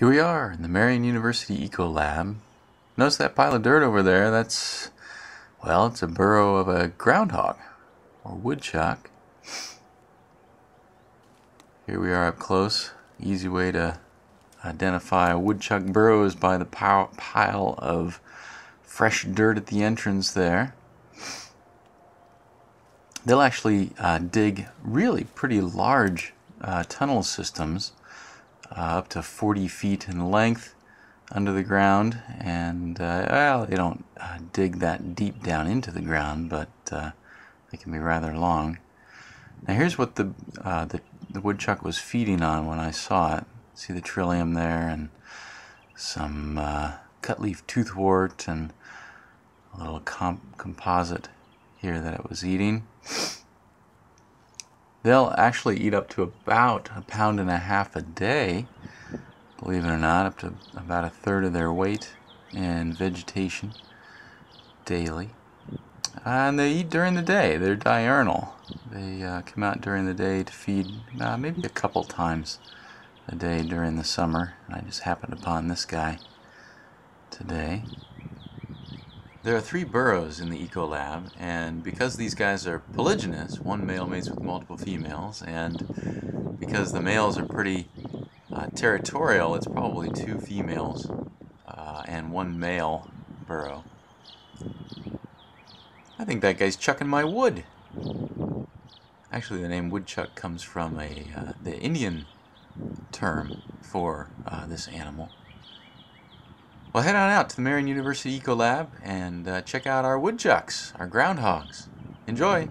Here we are in the Marion University Eco Lab. Notice that pile of dirt over there, that's, well, it's a burrow of a groundhog or woodchuck. Here we are up close. Easy way to identify a woodchuck burrow is by the pile of fresh dirt at the entrance there. They'll actually dig really pretty large tunnel systems, up to 40 feet in length under the ground, and well, they don't dig that deep down into the ground, but they can be rather long. Now here's what the woodchuck was feeding on when I saw it. See the trillium there, and some cutleaf toothwort, and a little composite here that it was eating. They'll actually eat up to about 1.5 pounds a day, believe it or not, up to about 1/3 of their weight in vegetation daily. And they eat during the day. They're diurnal. They come out during the day to feed maybe a couple times a day during the summer. I just happened upon this guy today. There are 3 burrows in the Eco Lab, and because these guys are polygynous, one male mates with multiple females, and because the males are pretty territorial, it's probably 2 females and 1 male burrow. I think that guy's chucking my wood. Actually, the name woodchuck comes from the Indian term for this animal. Well, head on out to the Marion University Eco Lab and check out our woodchucks, our groundhogs. Enjoy!